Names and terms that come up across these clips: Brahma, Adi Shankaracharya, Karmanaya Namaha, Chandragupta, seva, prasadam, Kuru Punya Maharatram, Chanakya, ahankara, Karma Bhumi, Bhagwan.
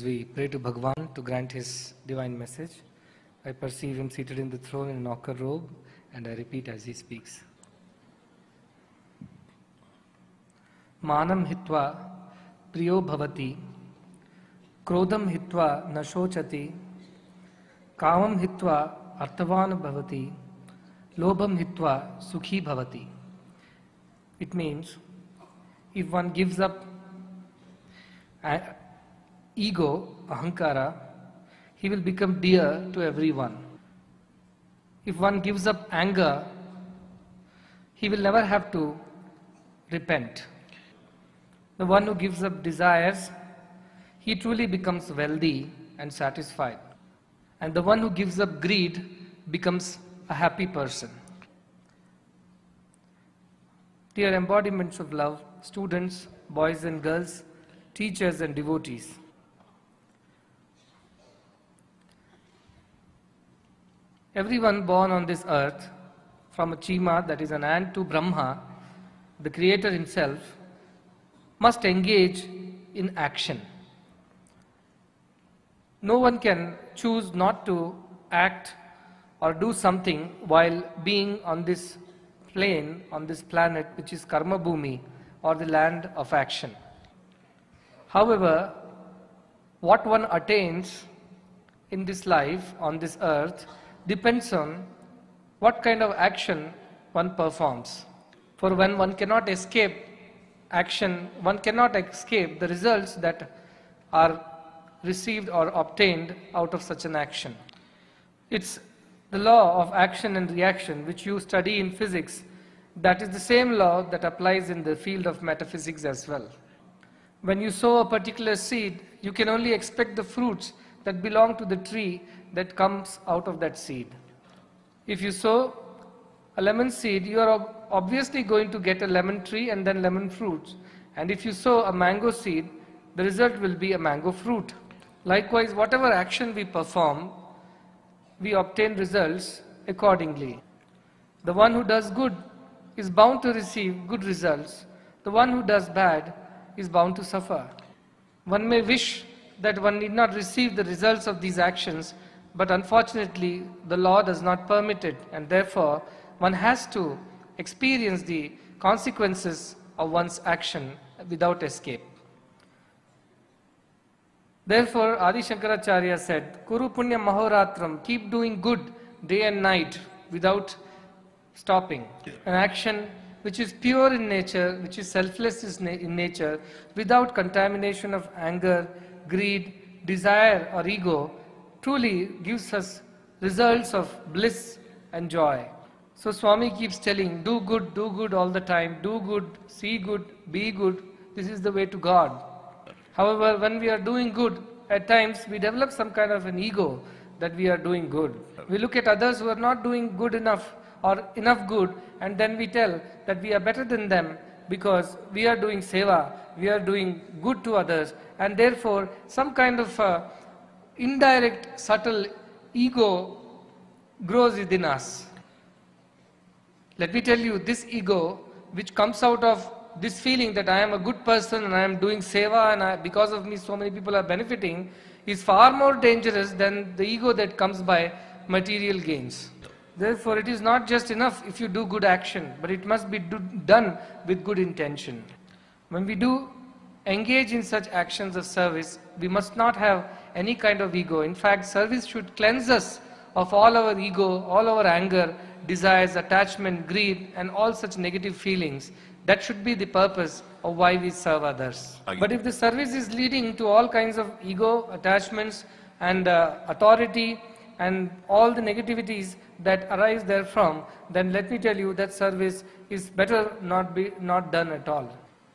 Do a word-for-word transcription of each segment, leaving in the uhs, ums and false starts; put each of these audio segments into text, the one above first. As we pray to Bhagwan to grant his divine message, I perceive him seated in the throne in an ochre robe, and I repeat as he speaks. Manam hitva priyo bhavati, krodam hitva nashochati, kavam hitva artavan bhavati, lobam hitva sukhi bhavati. It means, if one gives up ego, ahankara, he will become dear to everyone. If one gives up anger, he will never have to repent. The one who gives up desires, he truly becomes wealthy and satisfied. And the one who gives up greed becomes a happy person. Dear embodiments of love, students, boys and girls, teachers and devotees, everyone born on this earth, from a chima, that is an ant, to Brahma, the creator himself, must engage in action. No one can choose not to act or do something while being on this plane, on this planet, which is Karma Bhumi, or the land of action. However, what one attains in this life, on this earth, depends on what kind of action one performs. For when one cannot escape action, one cannot escape the results that are received or obtained out of such an action. It's the law of action and reaction, which you study in physics. That is the same law that applies in the field of metaphysics as well. When you sow a particular seed, you can only expect the fruits that belong to the tree that comes out of that seed. If you sow a lemon seed, you are obviously going to get a lemon tree and then lemon fruits. And if you sow a mango seed, the result will be a mango fruit. Likewise, whatever action we perform, we obtain results accordingly. The one who does good is bound to receive good results. The one who does bad is bound to suffer. One may wish that one need not receive the results of these actions, but unfortunately the law does not permit it, and therefore one has to experience the consequences of one's action without escape. Therefore Adi Shankaracharya said, Kuru Punya Maharatram, keep doing good day and night without stopping. An action which is pure in nature, which is selfless in nature, without contamination of anger, greed, desire or ego, truly gives us results of bliss and joy. So Swami keeps telling, do good, do good all the time, do good, see good, be good. This is the way to God. However, when we are doing good, at times we develop some kind of an ego that we are doing good. We look at others who are not doing good enough or enough good, and then we tell that we are better than them because we are doing seva, we are doing good to others, and therefore some kind of uh, indirect, subtle ego grows within us. Let me tell you, this ego which comes out of this feeling that I am a good person and I am doing seva and I, because of me so many people are benefiting, is far more dangerous than the ego that comes by material gains. Therefore, it is not just enough if you do good action, but it must be do, done with good intention. When we do engage in such actions of service, we must not have any kind of ego. In fact, service should cleanse us of all our ego, all our anger, desires, attachment, greed and all such negative feelings. That should be the purpose of why we serve others. But if the service is leading to all kinds of ego, attachments and uh, authority and all the negativities that arise therefrom, then let me tell you that service is better not be not done at all.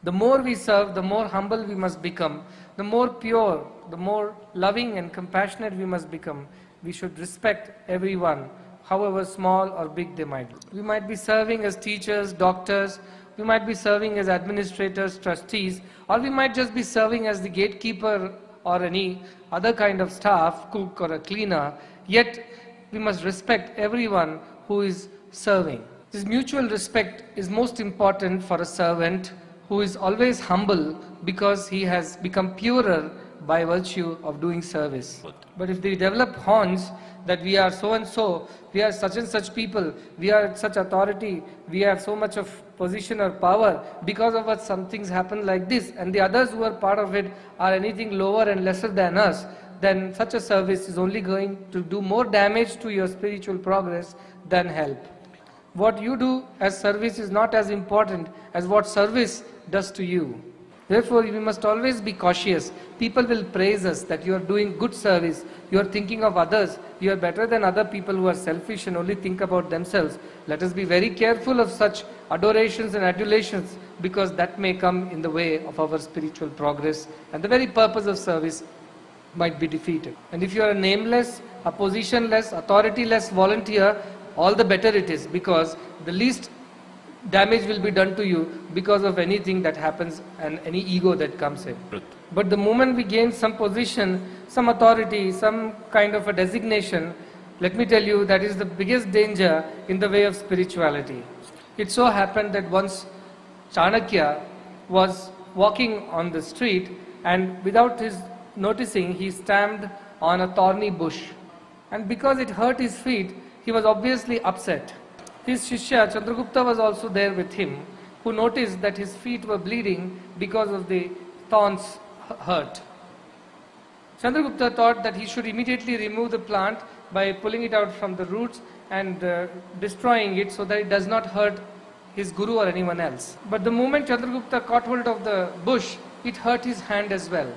The more we serve, the more humble we must become, the more pure, the more loving and compassionate we must become. We should respect everyone, however small or big they might be. We might be serving as teachers, doctors, we might be serving as administrators, trustees, or we might just be serving as the gatekeeper or any other kind of staff, cook or a cleaner. Yet, we must respect everyone who is serving. This mutual respect is most important for a servant who is always humble because he has become purer by virtue of doing service. But if they develop horns that we are so and so, we are such and such people, we are such authority, we have so much of position or power, because of us some things happen like this, and the others who are part of it are anything lower and lesser than us, then such a service is only going to do more damage to your spiritual progress than help. What you do as service is not as important as what service does to you. Therefore, we must always be cautious. People will praise us that you are doing good service, you are thinking of others, you are better than other people who are selfish and only think about themselves. Let us be very careful of such adorations and adulations, because that may come in the way of our spiritual progress, and the very purpose of service might be defeated. And if you are a nameless, a positionless, authorityless volunteer, all the better it is, because the least damage will be done to you because of anything that happens and any ego that comes in. But the moment we gain some position, some authority, some kind of a designation, let me tell you, that is the biggest danger in the way of spirituality. It so happened that once Chanakya was walking on the street, and without his noticing, he stamped on a thorny bush, and because it hurt his feet, he was obviously upset. His Shishya Chandragupta was also there with him, who noticed that his feet were bleeding because of the thorns hurt. Chandragupta thought that he should immediately remove the plant by pulling it out from the roots and uh, destroying it, so that it does not hurt his guru or anyone else. But the moment Chandragupta caught hold of the bush, it hurt his hand as well.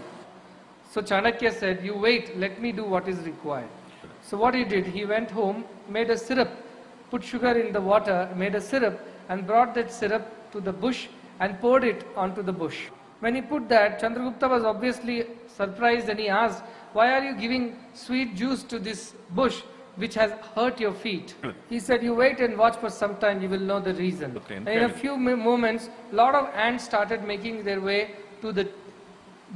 So Chanakya said, "You wait, let me do what is required." So what he did, he went home, made a syrup, put sugar in the water, made a syrup, and brought that syrup to the bush and poured it onto the bush. When he put that, Chandragupta was obviously surprised, and he asked, "Why are you giving sweet juice to this bush which has hurt your feet?" He said, "You wait and watch for some time, you will know the reason." Okay, and in a few moments, a lot of ants started making their way to the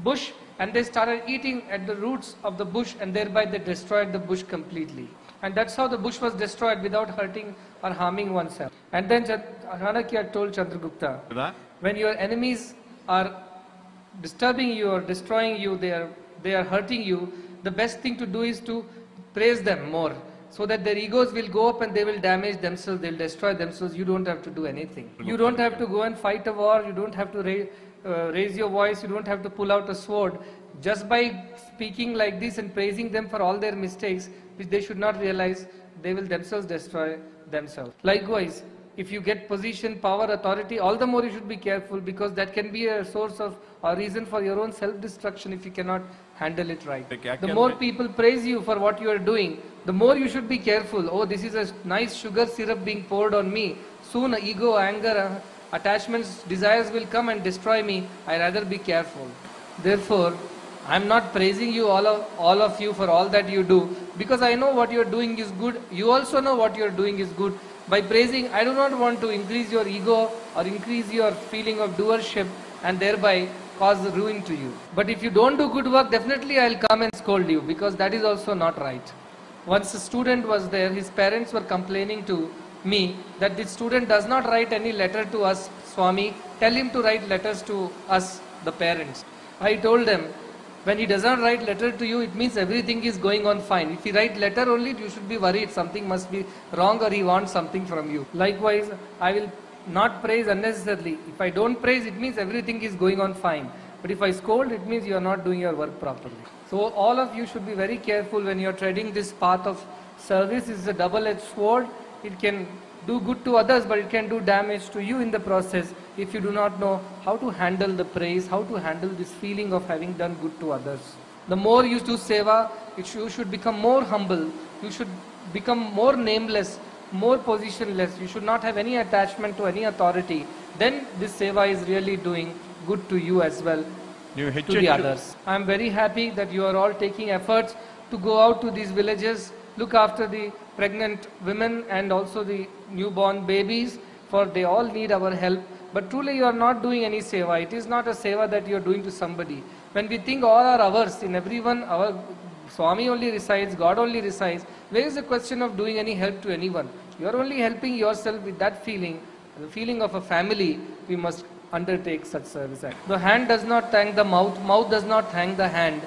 bush, and they started eating at the roots of the bush, and thereby they destroyed the bush completely. And that's how the bush was destroyed, without hurting or harming oneself. And then Chanakya told Chandragupta, "When your enemies are disturbing you or destroying you, they are, they are hurting you, the best thing to do is to praise them more, so that their egos will go up and they will damage themselves, they will destroy themselves. You don't have to do anything. You don't have to go and fight a war, you don't have to raise, uh, raise your voice, you don't have to pull out a sword. Just by speaking like this and praising them for all their mistakes, which they should not realize, they will themselves destroy themselves." Likewise, if you get position, power, authority, all the more you should be careful, because that can be a source of or reason for your own self-destruction if you cannot handle it right. The more people praise you for what you are doing, the more you should be careful. "Oh, this is a nice sugar syrup being poured on me. Soon ego, anger, attachments, desires will come and destroy me. I rather be careful. Therefore, I am not praising you all of, all of you for all that you do, because I know what you are doing is good. You also know what you are doing is good. By praising, I do not want to increase your ego or increase your feeling of doership and thereby cause ruin to you. But if you don't do good work, definitely I will come and scold you, because that is also not right." Once a student was there, his parents were complaining to me that this student does not write any letter to us, Swami. Tell him to write letters to us, the parents. I told them, "When he doesn't write letter to you, it means everything is going on fine. If he write letter only, you should be worried. Something must be wrong, or he wants something from you. Likewise, I will not praise unnecessarily. If I don't praise, it means everything is going on fine. But if I scold, it means you are not doing your work properly." So all of you should be very careful when you are treading this path of service. It's a double-edged sword. It can do good to others, but it can do damage to you in the process if you do not know how to handle the praise, how to handle this feeling of having done good to others. The more you do seva, you should become more humble, you should become more nameless, more positionless, you should not have any attachment to any authority. Then this seva is really doing good to you as well, to the others. I am very happy that you are all taking efforts to go out to these villages, look after the pregnant women and also the newborn babies, for they all need our help. But truly you are not doing any seva. It is not a seva that you are doing to somebody. When we think all are ours, in everyone our Swami only resides, God only resides, where is the question of doing any help to anyone? You are only helping yourself with that feeling, the feeling of a family. We must undertake such service. The hand does not thank the mouth, mouth does not thank the hand.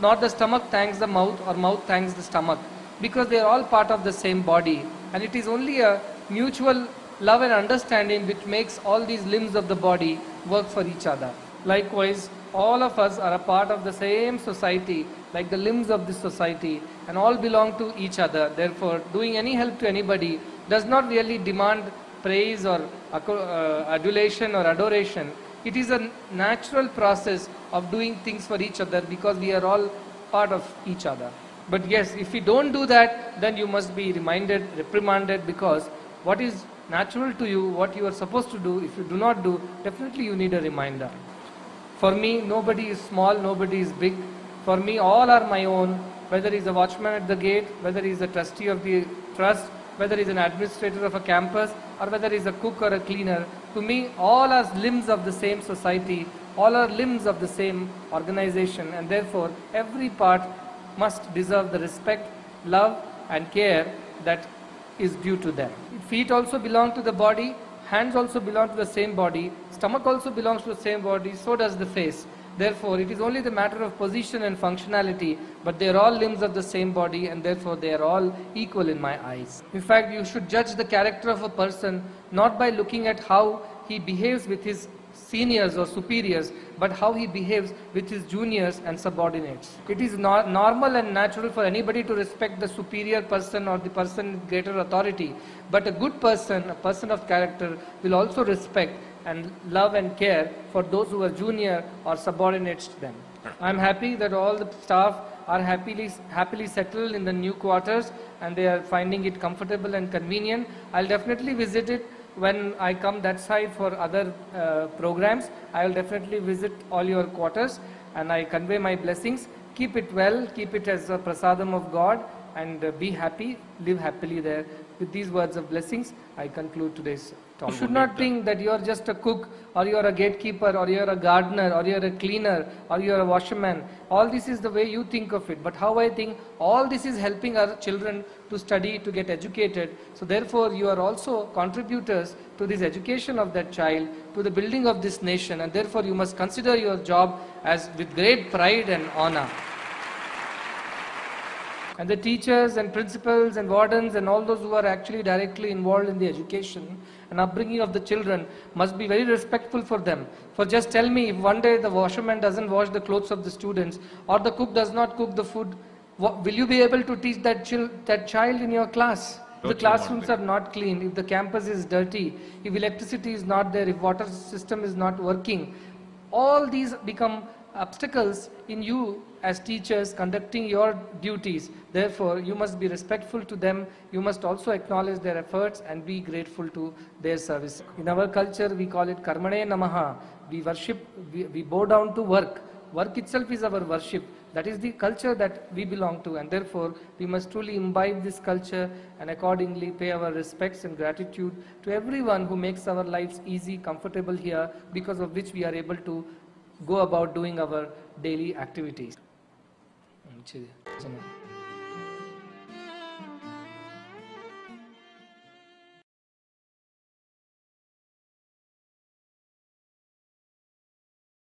not the stomach thanks the mouth or mouth thanks the stomach, because they are all part of the same body, and it is only a mutual love and understanding which makes all these limbs of the body work for each other. Likewise, all of us are a part of the same society, like the limbs of this society, and all belong to each other. Therefore, doing any help to anybody does not really demand praise or adulation or adoration. It is a natural process of doing things for each other because we are all part of each other. But yes, if we don't do that, then you must be reminded, reprimanded, because what is natural to you, what you are supposed to do, if you do not do, definitely you need a reminder. For me, nobody is small, nobody is big. For me, all are my own, whether he is a watchman at the gate, whether he is a trustee of the trust, whether he is an administrator of a campus, or whether he is a cook or a cleaner. To me, all are limbs of the same society, all are limbs of the same organization, and therefore every part must deserve the respect, love and care that is due to them. Feet also belong to the body, hands also belong to the same body, stomach also belongs to the same body, so does the face. Therefore, it is only the matter of position and functionality, but they are all limbs of the same body, and therefore they are all equal in my eyes. In fact, you should judge the character of a person not by looking at how he behaves with his seniors or superiors, but how he behaves with his juniors and subordinates. It is not normal and natural for anybody to respect the superior person or the person with greater authority, but a good person, a person of character, will also respect and love and care for those who are junior or subordinates to them. I am happy that all the staff are happily, happily settled in the new quarters, and they are finding it comfortable and convenient. I'll definitely visit it when I come that side for other uh, programs. I will definitely visit all your quarters, and I convey my blessings. Keep it well, keep it as a prasadam of God, and uh, be happy, live happily there. With these words of blessings, I conclude today's talk. You should not think that you are just a cook, or you are a gatekeeper, or you are a gardener, or you are a cleaner, or you are a washerman. All this is the way you think of it. But how I think, all this is helping our children to study, to get educated. So therefore, you are also contributors to this education of that child, to the building of this nation. And therefore, you must consider your job as with great pride and honor. And the teachers and principals and wardens and all those who are actually directly involved in the education and upbringing of the children must be very respectful for them. For just tell me, if one day the washerman doesn't wash the clothes of the students, or the cook does not cook the food, will you be able to teach that, chil that child in your class? If the classrooms are not clean, if the campus is dirty, if electricity is not there, if water system is not working, all these become obstacles in you as teachers conducting your duties. Therefore, you must be respectful to them. You must also acknowledge their efforts and be grateful to their service. In our culture, we call it Karmanaya Namaha. We worship, we, we bow down to work. Work itself is our worship. That is the culture that we belong to, and therefore we must truly imbibe this culture and accordingly pay our respects and gratitude to everyone who makes our lives easy, comfortable here, because of which we are able to go about doing our daily activities.